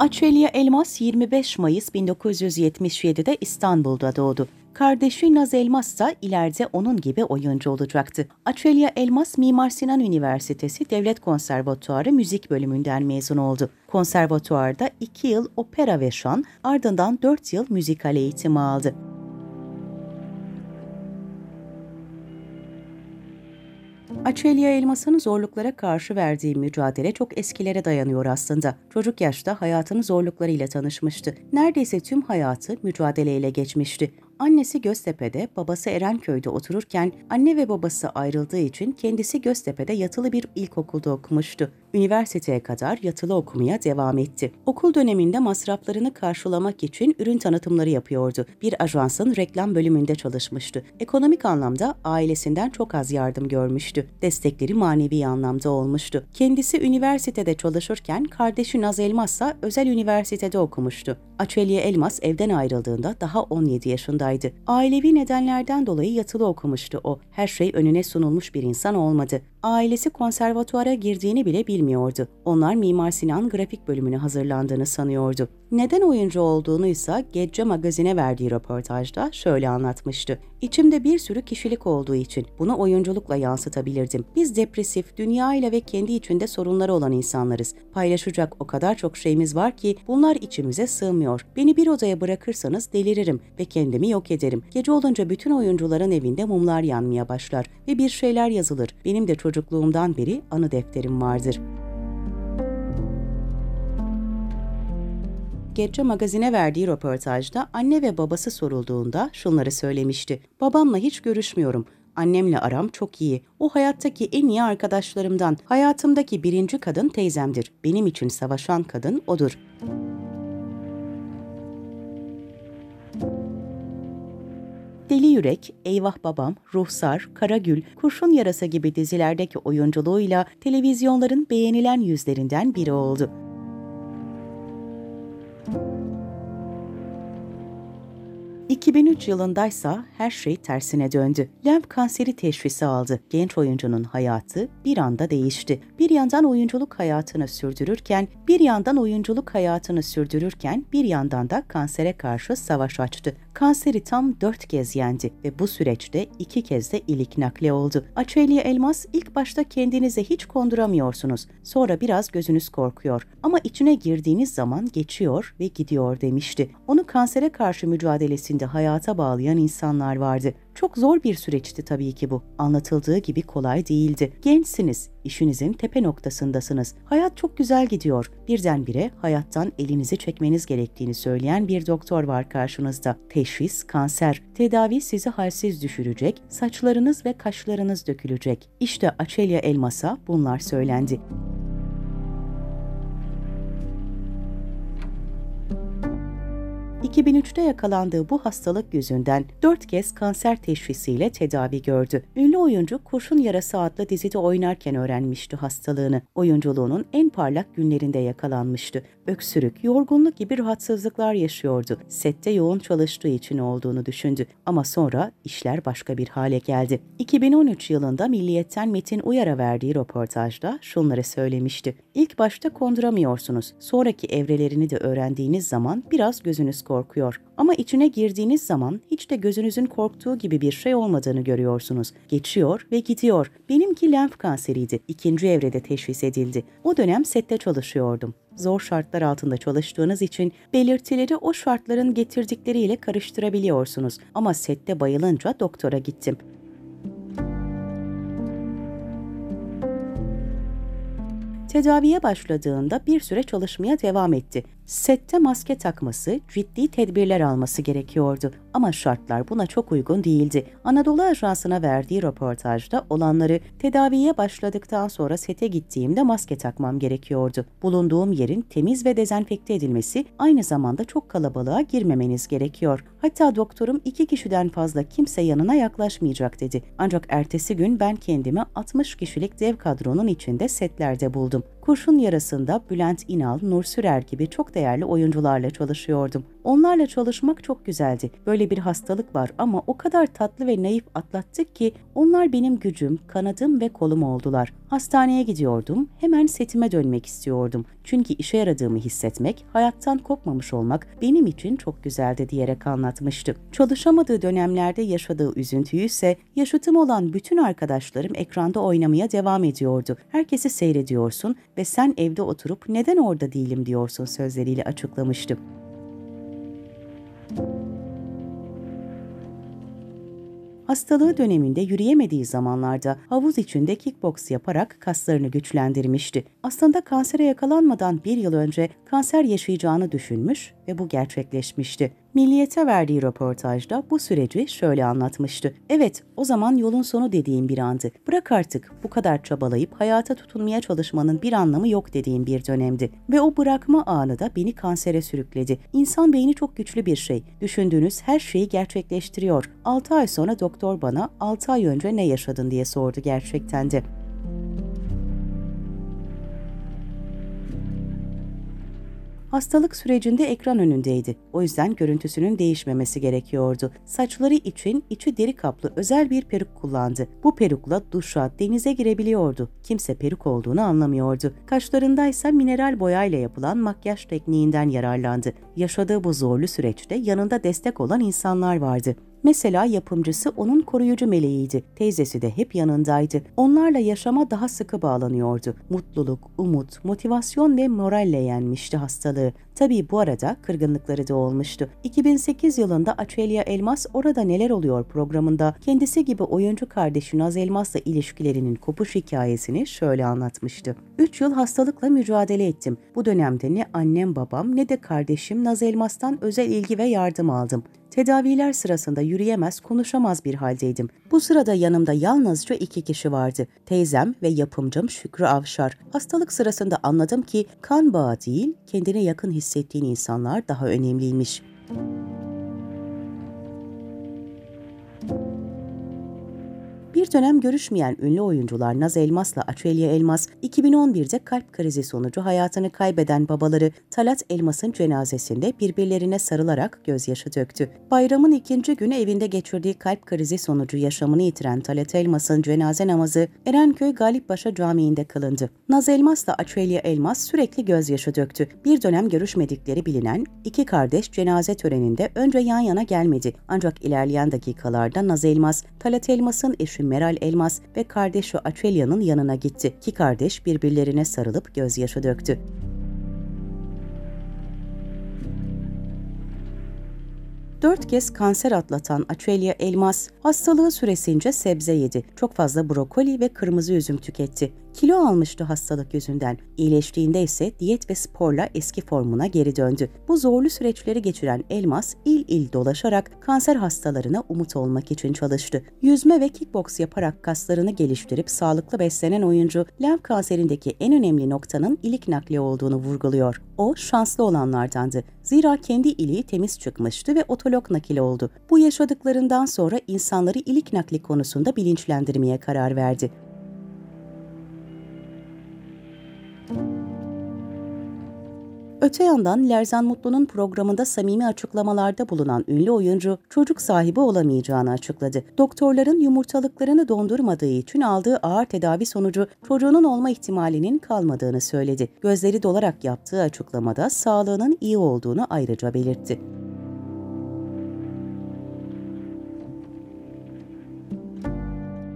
Açelya Elmas 25 Mayıs 1977'de İstanbul'da doğdu. Kardeşi Naz Elmas da ileride onun gibi oyuncu olacaktı. Açelya Elmas, Mimar Sinan Üniversitesi Devlet Konservatuarı Müzik Bölümünden mezun oldu. Konservatuarda 2 yıl opera ve şan, ardından 4 yıl müzikal eğitimi aldı. Açelya Elmas'ın zorluklara karşı verdiği mücadele çok eskilere dayanıyor aslında. Çocuk yaşta hayatın zorluklarıyla tanışmıştı. Neredeyse tüm hayatı mücadeleyle geçmişti. Annesi Göztepe'de, babası Erenköy'de otururken anne ve babası ayrıldığı için kendisi Göztepe'de yatılı bir ilkokulda okumuştu. Üniversiteye kadar yatılı okumaya devam etti. Okul döneminde masraflarını karşılamak için ürün tanıtımları yapıyordu. Bir ajansın reklam bölümünde çalışmıştı. Ekonomik anlamda ailesinden çok az yardım görmüştü. Destekleri manevi anlamda olmuştu. Kendisi üniversitede çalışırken kardeşi Naz Elmas ise özel üniversitede okumuştu. Açelya Elmas evden ayrıldığında daha 17 yaşındaydı. Ailevi nedenlerden dolayı yatılı okumuştu o. Her şey önüne sunulmuş bir insan olmadı. Ailesi konservatuara girdiğini bile bilmiyordu. Onlar Mimar Sinan grafik bölümüne hazırlandığını sanıyordu. Neden oyuncu olduğunu ise Gece Magazine verdiği röportajda şöyle anlatmıştı. "İçimde bir sürü kişilik olduğu için bunu oyunculukla yansıtabilirdim. Biz depresif, dünyayla ve kendi içinde sorunları olan insanlarız. Paylaşacak o kadar çok şeyimiz var ki bunlar içimize sığmıyor. Beni bir odaya bırakırsanız deliririm ve kendimi yok ederim. Gece olunca bütün oyuncuların evinde mumlar yanmaya başlar ve bir şeyler yazılır. Benim de çocukluğumdan beri anı defterim vardır." Gece Magazine verdiği röportajda anne ve babası sorulduğunda şunları söylemişti. "Babamla hiç görüşmüyorum. Annemle aram çok iyi. O hayattaki en iyi arkadaşlarımdan. Hayatımdaki birinci kadın teyzemdir. Benim için savaşan kadın odur." Deli Yürek, Eyvah Babam, Ruhsar, Karagül, Kurşun Yarası gibi dizilerdeki oyunculuğuyla televizyonların beğenilen yüzlerinden biri oldu. ...2003 yılındaysa her şey tersine döndü. Lenf kanseri teşhisi aldı. Genç oyuncunun hayatı bir anda değişti. Bir yandan oyunculuk hayatını sürdürürken... ...bir yandan da kansere karşı savaş açtı. Kanseri tam 4 kez yendi ve bu süreçte 2 kez de ilik nakli oldu. Açelya Elmas, "İlk başta kendinize hiç konduramıyorsunuz. Sonra biraz gözünüz korkuyor. Ama içine girdiğiniz zaman geçiyor ve gidiyor" demişti. Onu kansere karşı mücadelesinde hayata bağlayan insanlar vardı. Çok zor bir süreçti tabii ki bu. Anlatıldığı gibi kolay değildi. Gençsiniz, işinizin tepe noktasındasınız. Hayat çok güzel gidiyor. Birdenbire hayattan elinizi çekmeniz gerektiğini söyleyen bir doktor var karşınızda. Teşhis kanser. Tedavi sizi halsiz düşürecek, saçlarınız ve kaşlarınız dökülecek. İşte Açelya Elmas'a bunlar söylendi. ...2003'te yakalandığı bu hastalık yüzünden 4 kez kanser teşhisiyle tedavi gördü. Ünlü oyuncu Kurşun Yarası adlı dizide oynarken öğrenmişti hastalığını. Oyunculuğunun en parlak günlerinde yakalanmıştı. Öksürük, yorgunluk gibi rahatsızlıklar yaşıyordu. Sette yoğun çalıştığı için olduğunu düşündü. Ama sonra işler başka bir hale geldi. 2013 yılında Milliyet'ten Metin Uyar'a verdiği röportajda şunları söylemişti. "İlk başta konduramıyorsunuz. Sonraki evrelerini de öğrendiğiniz zaman biraz gözünüz korkuyor. Ama içine girdiğiniz zaman hiç de gözünüzün korktuğu gibi bir şey olmadığını görüyorsunuz. Geçiyor ve gidiyor. Benimki lenf kanseriydi. 2. evrede teşhis edildi. O dönem sette çalışıyordum. Zor şartlar altında çalıştığınız için belirtileri o şartların getirdikleriyle karıştırabiliyorsunuz. Ama sette bayılınca doktora gittim." Tedaviye başladığında bir süre çalışmaya devam etti. Sette maske takması, ciddi tedbirler alması gerekiyordu. Ama şartlar buna çok uygun değildi. Anadolu Ajansı'na verdiği röportajda olanları, "Tedaviye başladıktan sonra sete gittiğimde maske takmam gerekiyordu. Bulunduğum yerin temiz ve dezenfekte edilmesi, aynı zamanda çok kalabalığa girmemeniz gerekiyor. Hatta doktorum 2 kişiden fazla kimse yanına yaklaşmayacak dedi. Ancak ertesi gün ben kendimi 60 kişilik dev kadronun içinde setlerde buldum. Kurşun Yarası'nda Bülent İnal, Nur Sürer gibi çok değerli oyuncularla çalışıyordum. Onlarla çalışmak çok güzeldi. Böyle bir hastalık var ama o kadar tatlı ve naif atlattık ki onlar benim gücüm, kanadım ve kolum oldular. Hastaneye gidiyordum, hemen setime dönmek istiyordum. Çünkü işe yaradığımı hissetmek, hayattan kopmamış olmak benim için çok güzeldi diyerek anlatmıştı. Çalışamadığı dönemlerde yaşadığı üzüntüyü ise yaşıtım olan bütün arkadaşlarım ekranda oynamaya devam ediyordu. Herkesi seyrediyorsun ve sen evde oturup neden orada değilim diyorsun sözleriyle açıklamıştı. Hastalığı döneminde yürüyemediği zamanlarda havuz içinde kickboks yaparak kaslarını güçlendirmişti. Aslında kansere yakalanmadan bir yıl önce kanser yaşayacağını düşünmüş ve bu gerçekleşmişti. Milliyet'e verdiği röportajda bu süreci şöyle anlatmıştı. Evet, o zaman yolun sonu dediğim bir andı. Bırak artık, bu kadar çabalayıp hayata tutunmaya çalışmanın bir anlamı yok dediğim bir dönemdi. Ve o bırakma anı da beni kansere sürükledi. İnsan beyni çok güçlü bir şey. Düşündüğünüz her şeyi gerçekleştiriyor. 6 ay sonra doktor bana 6 ay önce ne yaşadın diye sordu gerçekten de. Hastalık sürecinde ekran önündeydi. O yüzden görüntüsünün değişmemesi gerekiyordu. Saçları için içi deri kaplı özel bir peruk kullandı. Bu perukla duşa, denize girebiliyordu. Kimse peruk olduğunu anlamıyordu. Kaşlarındaysa mineral boyayla yapılan makyaj tekniğinden yararlandı. Yaşadığı bu zorlu süreçte yanında destek olan insanlar vardı. Mesela yapımcısı onun koruyucu meleğiydi. Teyzesi de hep yanındaydı. Onlarla yaşama daha sıkı bağlanıyordu. Mutluluk, umut, motivasyon ve moralle yenmişti hastalığı. Tabii bu arada kırgınlıkları da olmuştu. 2008 yılında Açelya Elmas Orada Neler Oluyor programında kendisi gibi oyuncu kardeşi Naz Elmas'la ilişkilerinin kopuş hikayesini şöyle anlatmıştı. 3 yıl hastalıkla mücadele ettim. Bu dönemde ne annem babam ne de kardeşim Naz Elmas'tan özel ilgi ve yardım aldım. Tedaviler sırasında yürüyemez, konuşamaz bir haldeydim. Bu sırada yanımda yalnızca 2 kişi vardı. Teyzem ve yapımcım Şükrü Avşar. Hastalık sırasında anladım ki kan bağı değil, kendine yakın hissettiğin insanlar daha önemliymiş. Bir dönem görüşmeyen ünlü oyuncular Naz Elmas'la Açelya Elmas, 2011'de kalp krizi sonucu hayatını kaybeden babaları Talat Elmas'ın cenazesinde birbirlerine sarılarak gözyaşı döktü. Bayramın ikinci günü evinde geçirdiği kalp krizi sonucu yaşamını yitiren Talat Elmas'ın cenaze namazı Erenköy Galipbaşa Camii'nde kılındı. Naz Elmas'la Açelya Elmas sürekli gözyaşı döktü. Bir dönem görüşmedikleri bilinen iki kardeş cenaze töreninde önce yan yana gelmedi. Ancak ilerleyen dakikalarda Naz Elmas, Talat Elmas'ın eşi Meral Elmas ve kardeşi Açelya'nın yanına gitti. 2 kardeş birbirlerine sarılıp gözyaşı döktü. Dört kez kanser atlatan Açelya Elmas, hastalığı süresince sebze yedi. Çok fazla brokoli ve kırmızı üzüm tüketti. Kilo almıştı hastalık yüzünden. İyileştiğinde ise diyet ve sporla eski formuna geri döndü. Bu zorlu süreçleri geçiren Elmas, il il dolaşarak kanser hastalarına umut olmak için çalıştı. Yüzme ve kickboks yaparak kaslarını geliştirip sağlıklı beslenen oyuncu, lenf kanserindeki en önemli noktanın ilik nakli olduğunu vurguluyor. O, şanslı olanlardandı. Zira kendi iliği temiz çıkmıştı ve otolog nakil oldu. Bu yaşadıklarından sonra insanları ilik nakli konusunda bilinçlendirmeye karar verdi. Öte yandan Lerzan Mutlu'nun programında samimi açıklamalarda bulunan ünlü oyuncu çocuk sahibi olamayacağını açıkladı. Doktorların yumurtalıklarını dondurmadığı için aldığı ağır tedavi sonucu çocuğunun olma ihtimalinin kalmadığını söyledi. Gözleri dolarak yaptığı açıklamada sağlığının iyi olduğunu ayrıca belirtti.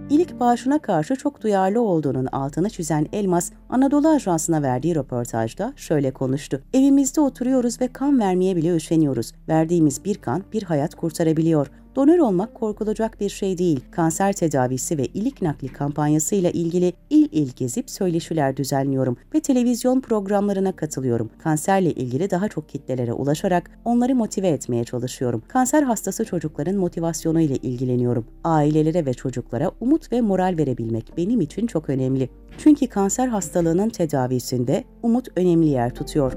İlik bağışına karşı çok duyarlı olduğunun altını çizen Elmas, Anadolu Ajansı'na verdiği röportajda şöyle konuştu. Evimizde oturuyoruz ve kan vermeye bile üşeniyoruz. Verdiğimiz bir kan bir hayat kurtarabiliyor. Donör olmak korkulacak bir şey değil. Kanser tedavisi ve ilik nakli kampanyasıyla ilgili il il gezip söyleşiler düzenliyorum ve televizyon programlarına katılıyorum. Kanserle ilgili daha çok kitlelere ulaşarak onları motive etmeye çalışıyorum. Kanser hastası çocukların motivasyonu ile ilgileniyorum. Ailelere ve çocuklara umut ve moral verebilmek benim için çok önemli. Çünkü kanser hastalığının tedavisinde umut önemli yer tutuyor.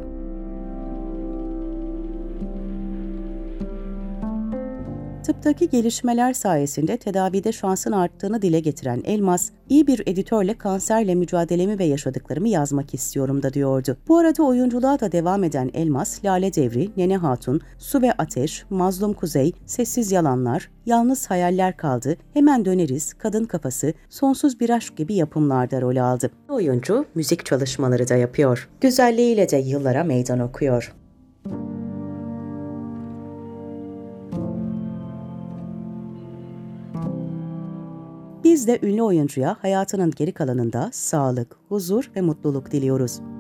Tıptaki gelişmeler sayesinde tedavide şansın arttığını dile getiren Elmas, iyi bir editörle kanserle mücadelemi ve yaşadıklarımı yazmak istiyorum da diyordu. Bu arada oyunculuğa da devam eden Elmas, Lale Devri, Nene Hatun, Su ve Ateş, Mazlum Kuzey, Sessiz Yalanlar, Yalnız Hayaller Kaldı, Hemen Döneriz, Kadın Kafası, Sonsuz Bir Aşk gibi yapımlarda rol aldı. Oyuncu müzik çalışmaları da yapıyor. Güzelliğiyle de yıllara meydan okuyor. Biz de ünlü oyuncuya hayatının geri kalanında sağlık, huzur ve mutluluk diliyoruz.